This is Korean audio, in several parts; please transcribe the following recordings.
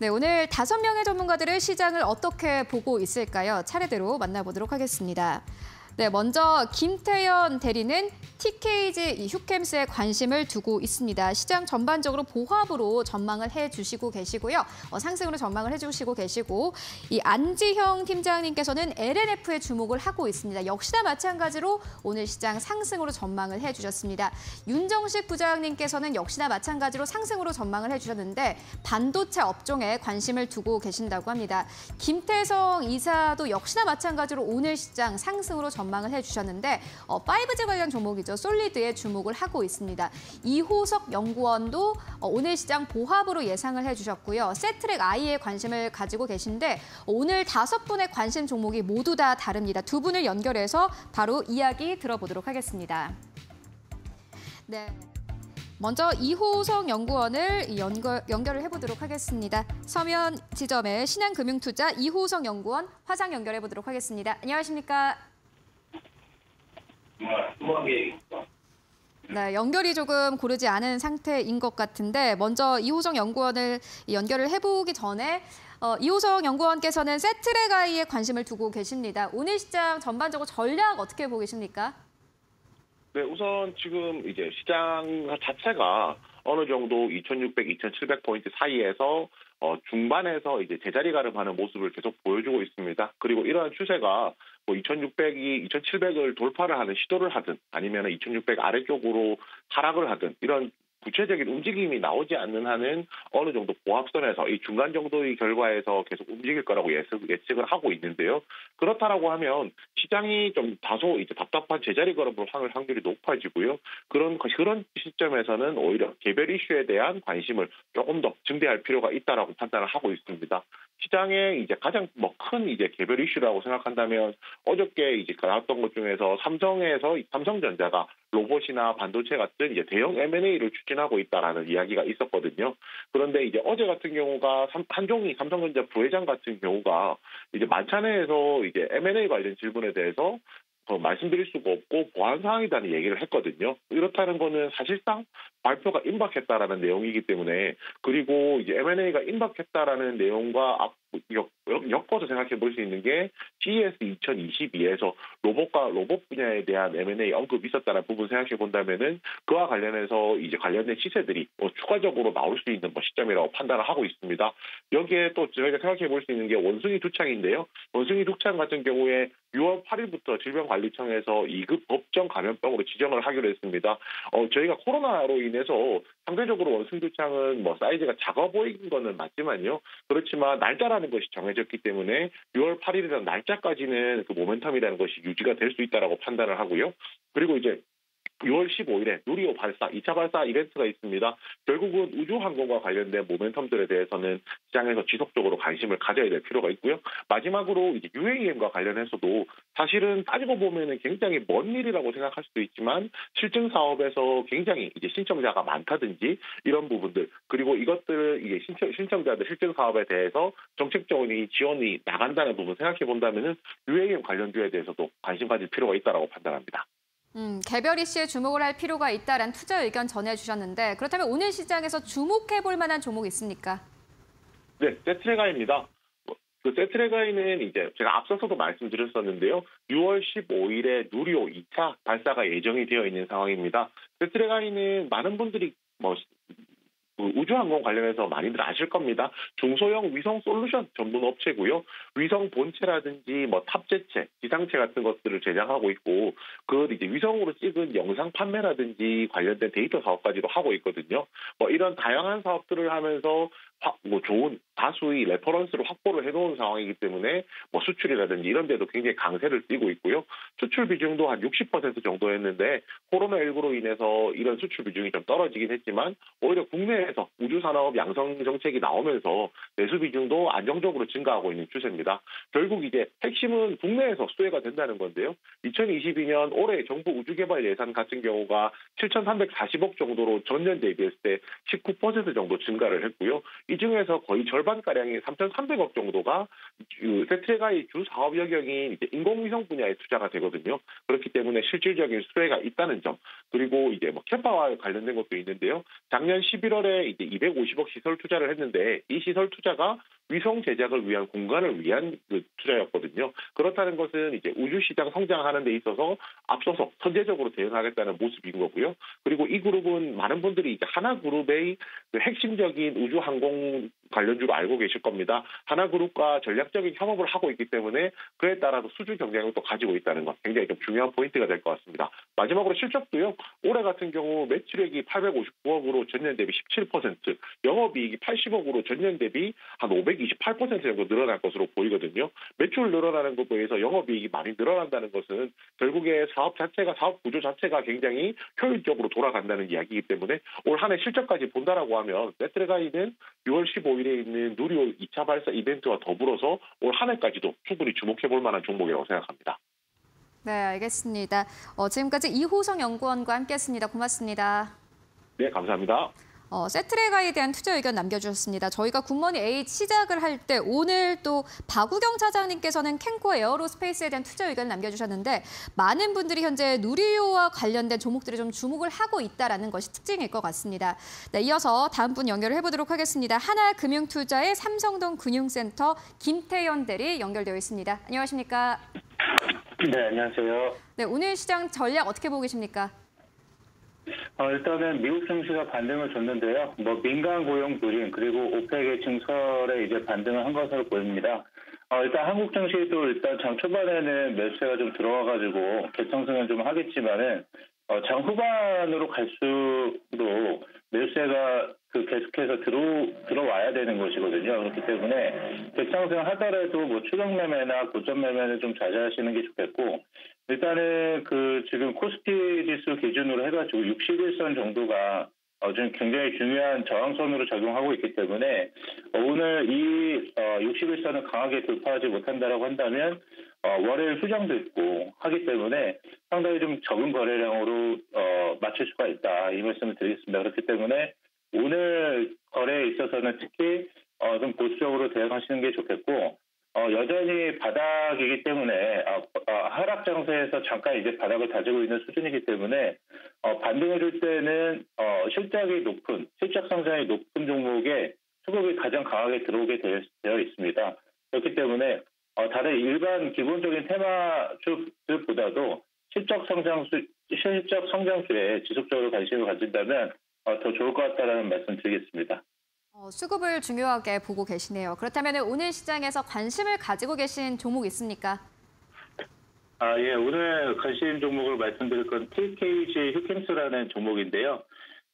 네, 오늘 5명의 전문가들을 시장을 어떻게 보고 있을까요? 차례대로 만나보도록 하겠습니다. 네, 먼저 김태현 대리는 TKG 휴캠스에 관심을 두고 있습니다. 시장 전반적으로 보합으로 전망을 해주시고 계시고요. 상승으로 전망을 해주시고 계시고, 이 안지형 팀장님께서는 LNF에 주목을 하고 있습니다. 역시나 마찬가지로 오늘 시장 상승으로 전망을 해주셨습니다. 윤정식 부장님께서는 역시나 마찬가지로 상승으로 전망을 해주셨는데 반도체 업종에 관심을 두고 계신다고 합니다. 김태성 이사도 역시나 마찬가지로 오늘 시장 상승으로 전망을 해주셨는데 5G 관련 종목이죠. 솔리드에 주목을 하고 있습니다. 이호석 연구원도 오늘 시장 보합으로 예상을 해주셨고요. 세트랙 I에 관심을 가지고 계신데 오늘 5분의 관심 종목이 모두 다 다릅니다. 두 분을 연결해서 바로 이야기 들어보도록 하겠습니다. 네, 먼저 이호석 연구원을 연결을 해보도록 하겠습니다. 서면 지점에 신한금융투자 이호석 연구원 화상 연결해보도록 하겠습니다. 안녕하십니까? 네, 연결이 조금 고르지 않은 상태인 것 같은데 먼저 이호성 연구원을 연결을 해보기 전에 이호성 연구원께서는 세트랙 I에 관심을 두고 계십니다. 오늘 시장 전반적으로 전략 어떻게 보고 계십니까? 네, 우선 지금 이제 시장 자체가 어느 정도 2,600, 2,700포인트 사이에서 중반에서 이제 제자리 가름하는 모습을 계속 보여주고 있습니다. 그리고 이러한 추세가 뭐 2,600이 2,700을 돌파를 하는 시도를 하든 아니면 2,600 아래쪽으로 하락을 하든 이런 구체적인 움직임이 나오지 않는 한은 어느 정도 보합선에서 이 중간 정도의 결과에서 계속 움직일 거라고 예측을 하고 있는데요. 그렇다라고 하면 시장이 좀 다소 이제 답답한 제자리 걸음을 할 확률이 높아지고요. 그런 시점에서는 오히려 개별 이슈에 대한 관심을 조금 더 증대할 필요가 있다라고 판단을 하고 있습니다. 시장의 이제 가장 큰 이제 개별 이슈라고 생각한다면 어저께 이제 나왔던 것 중에서 삼성전자가 로봇이나 반도체 같은 이제 대형 M&A를 추진하고 있다라는 이야기가 있었거든요. 그런데 이제 어제 같은 경우가 한종희 삼성전자 부회장 같은 경우가 이제 만찬회에서 이제 M&A 관련 질문에 대해서 말씀드릴 수가 없고 보안 사항이라는 얘기를 했거든요. 이렇다는 거는 사실상 발표가 임박했다라는 내용이기 때문에 그리고 이제 M&A가 임박했다라는 내용과 엮어서 생각해 볼 수 있는 게 CES 2022에서 로봇 분야에 대한 M&A 언급이 있었다는 부분 생각해 본다면은 그와 관련해서 이제 관련된 시세들이 추가적으로 나올 수 있는 시점이라고 판단을 하고 있습니다. 여기에 또 저희가 생각해 볼 수 있는 게 원숭이 두창인데요. 원숭이 두창 같은 경우에 6월 8일부터 질병관리청에서 2급 법정 감염병으로 지정을 하기로 했습니다. 저희가 코로나로 인해서 상대적으로 원숭이 두창은 사이즈가 작아 보이는 거는 맞지만요. 그렇지만 날짜라는 것이 정해졌기 때문에 6월 8일이라는 날짜까지는 그 모멘텀이라는 것이 유지가 될 수 있다라고 판단을 하고요. 그리고 이제 6월 15일에 누리호 2차 발사 이벤트가 있습니다. 결국은 우주항공과 관련된 모멘텀들에 대해서는 시장에서 지속적으로 관심을 가져야 될 필요가 있고요. 마지막으로 이제 UAM과 관련해서도 사실은 따지고 보면은 굉장히 먼 일이라고 생각할 수도 있지만 실증 사업에서 굉장히 이제 신청자가 많다든지 이런 부분들 그리고 이것들을 이제 신청자들 실증 사업에 대해서 정책적인 지원이 나간다는 부분 생각해 본다면은 UAM 관련주에 대해서도 관심 가질 필요가 있다라고 판단합니다. 개별 이슈에 주목을 할 필요가 있다라는 투자 의견 전해주셨는데 그렇다면 오늘 시장에서 주목해볼 만한 종목이 있습니까? 네, 세트랙 I입니다. 그 세트랙 I는 이제 제가 앞서서도 말씀드렸었는데요. 6월 15일에 누리호 2차 발사가 예정이 되어 있는 상황입니다. 세트랙 I는 많은 분들이 우주항공 관련해서 많이들 아실 겁니다. 중소형 위성 솔루션 전문 업체고요. 위성 본체라든지 탑재체, 기상체 같은 것들을 제작하고 있고 그 이제 위성으로 찍은 영상 판매라든지 관련된 데이터 사업까지도 하고 있거든요. 이런 다양한 사업들을 하면서 좋은 다수의 레퍼런스를 확보를 해놓은 상황이기 때문에 수출이라든지 이런 데도 굉장히 강세를 띄고 있고요. 수출 비중도 한 60% 정도였는데 코로나19로 인해서 이런 수출 비중이 좀 떨어지긴 했지만 오히려 국내에서 우주산업 양성 정책이 나오면서 내수 비중도 안정적으로 증가하고 있는 추세입니다. 결국 이제 핵심은 국내에서 수혜가 된다는 건데요. 2022년 올해 정부 우주개발 예산 같은 경우가 7,340억 정도로 전년 대비했을 때 19% 정도 증가를 했고요. 이 중에서 거의 절반가량인 3,300억 정도가 세트레가의 주 사업 영역인 인공위성 분야에 투자가 되거든요. 그렇기 때문에 실질적인 수혜가 있다는 점, 그리고 이제 뭐 캐파와 관련된 것도 있는데요. 작년 11월에 이제 250억 시설 투자를 했는데 이 시설 투자가 위성 제작을 위한 공간을 위한 투자였거든요. 그렇다는 것은 이제 우주 시장 성장하는 데 있어서 앞서서 선제적으로 대응하겠다는 모습인 거고요. 그리고 이 그룹은 많은 분들이 이제 하나그룹의 핵심적인 우주 항공 관련주로 알고 계실 겁니다. 하나그룹과 전략적인 협업을 하고 있기 때문에 그에 따라서 수주 경쟁력도 가지고 있다는 것, 굉장히 좀 중요한 포인트가 될 것 같습니다. 마지막으로 실적도요. 올해 같은 경우 매출액이 859억으로 전년 대비 17%, 영업이익이 80억으로 전년 대비 한 528% 정도 늘어날 것으로 보이거든요. 매출 늘어나는 것에 비해서 영업이익이 많이 늘어난다는 것은 결국에 사업 구조 자체가 굉장히 효율적으로 돌아간다는 이야기이기 때문에 올 한 해 실적까지 본다라고 하면 세트레가이는 6월 15일에 있는 누리호 2차 발사 이벤트와 더불어서 올 한 해까지도 충분히 주목해볼 만한 종목이라고 생각합니다. 네, 알겠습니다. 지금까지 이호성 연구원과 함께했습니다. 고맙습니다. 네, 감사합니다. 세트레가에 대한 투자 의견 남겨주셨습니다. 저희가 굿모닝 H 시작을 할 때 오늘 또 박우경 차장님께서는 캔코 에어로스페이스에 대한 투자 의견 남겨주셨는데 많은 분들이 현재 누리호와 관련된 종목들이 좀 주목을 하고 있다는 것이 특징일 것 같습니다. 네, 이어서 다음 분 연결을 해보도록 하겠습니다. 하나금융투자의 삼성동 금융센터 김태현 대리 연결되어 있습니다. 안녕하십니까? 네, 안녕하세요. 네, 오늘 시장 전략 어떻게 보고 계십니까? 일단은 미국 증시가 반등을 줬는데요. 민간 고용 불임 그리고 오펙의 증설에 이제 반등을 한 것으로 보입니다. 일단 한국 증시도 장 초반에는 매수세가 좀 들어와가지고 개성승은 좀 하겠지만은 장 후반으로 갈수록 매수세가 계속해서 들어와야 되는 것이거든요. 그렇기 때문에 개성승 하더라도 추격 매매나 고점 매매는 좀 자제하시는 게 좋겠고. 일단은 지금 코스피 지수 기준으로 해가지고 61선 정도가 지금 굉장히 중요한 저항선으로 작용하고 있기 때문에 오늘 이 61선을 강하게 돌파하지 못한다라고 한다면 월요일 수장도 있고 하기 때문에 상당히 좀 적은 거래량으로 맞출 수가 있다 이 말씀을 드리겠습니다. 그렇기 때문에 오늘 거래에 있어서는 특히 좀 보수적으로 대응하시는 게 좋겠고. 여전히 바닥이기 때문에 하락 장세에서 잠깐 이제 바닥을 다지고 있는 수준이기 때문에 반등을 줄 때는 실적 성장이 높은 종목에 수급이 가장 강하게 들어오게 되어 있습니다. 그렇기 때문에 다른 일반 기본적인 테마주들보다도 실적 성장주에 지속적으로 관심을 가진다면 더 좋을 것 같다라는 말씀 드리겠습니다. 수급을 중요하게 보고 계시네요. 그렇다면 오늘 시장에서 관심을 가지고 계신 종목 있습니까? 예, 오늘 관심 종목을 말씀드릴 건 TKG 휴캠스라는 종목인데요.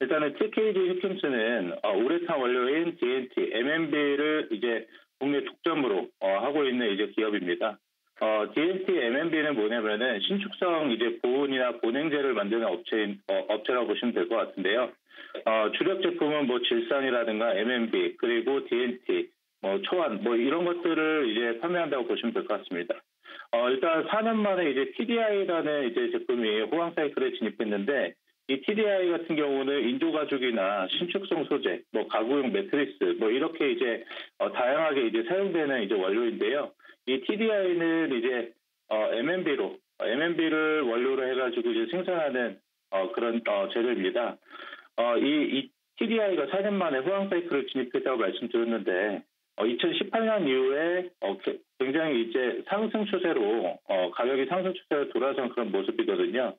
일단은 TKG 휴캠스는 올해 3월료인 DNT, MNB를 이제 국내 독점으로 하고 있는 이제 기업입니다. DNT, MNB는 뭐냐면은 신축성 이제 보온이나 보냉제를 만드는 업체라고 보시면 될 것 같은데요. 주력 제품은 질산이라든가 MNB 그리고 DNT, 초안 이런 것들을 이제 판매한다고 보시면 될 것 같습니다. 일단 4년 만에 이제 TDI라는 이제 제품이 호황 사이클에 진입했는데 이 TDI 같은 경우는 인조 가죽이나 신축성 소재, 가구용 매트리스, 이렇게 이제 다양하게 이제 사용되는 이제 원료인데요. 이 TDI는 이제 MNB를 원료로 해가지고 이제 생산하는 그런 재료입니다. 이 TDI가 4년 만에 호황 사이클을 진입했다고 말씀드렸는데 2018년 이후에 굉장히 이제 상승 추세로 가격이 상승 추세로 돌아선 그런 모습이거든요.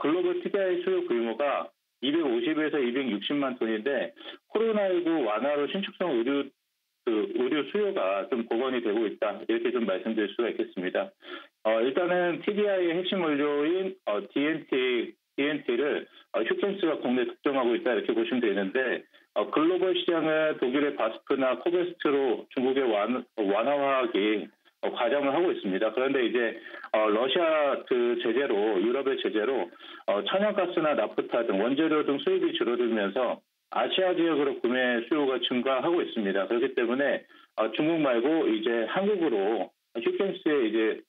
글로벌 TDI 수요 규모가 250에서 260만 톤인데 코로나19 완화로 신축성 의류 수요가 좀 복원이 되고 있다 이렇게 좀 말씀드릴 수가 있겠습니다. 일단은 TDI의 핵심 원료인 DNT를 휴캠스가 국내 독점하고 있다 이렇게 보시면 되는데 글로벌 시장은 독일의 바스크나 코베스트로 중국의 완화하기 과정을 하고 있습니다. 그런데 이제 러시아 유럽의 제재로 천연가스나 나프타 등 원재료 등 수입이 줄어들면서 아시아 지역으로 구매 수요가 증가하고 있습니다. 그렇기 때문에 중국 말고 이제 한국으로 휴캠스의 이제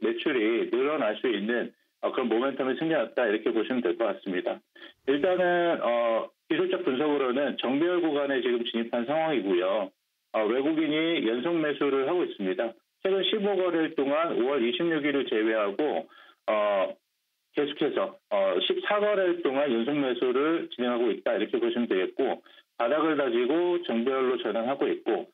매출이 늘어날 수 있는 그런 모멘텀이 생겨났다 이렇게 보시면 될 것 같습니다. 일단은 기술적 분석으로는 정배열 구간에 지금 진입한 상황이고요. 외국인이 연속 매수를 하고 있습니다. 최근 15거래일 동안 5월 26일을 제외하고 계속해서 14거래일 동안 연속 매수를 진행하고 있다 이렇게 보시면 되겠고, 바닥을 다지고 정배열로 전환하고 있고,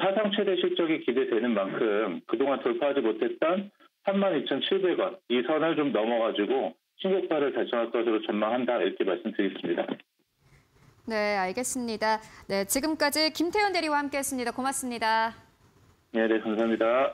사상 최대 실적이 기대되는 만큼 그동안 돌파하지 못했던 32,700원 이 선을 좀 넘어가지고 신고가를 달성할 것으로 전망한다 이렇게 말씀드리겠습니다. 네, 알겠습니다. 네, 지금까지 김태현 대리와 함께했습니다. 고맙습니다. 네, 감사합니다.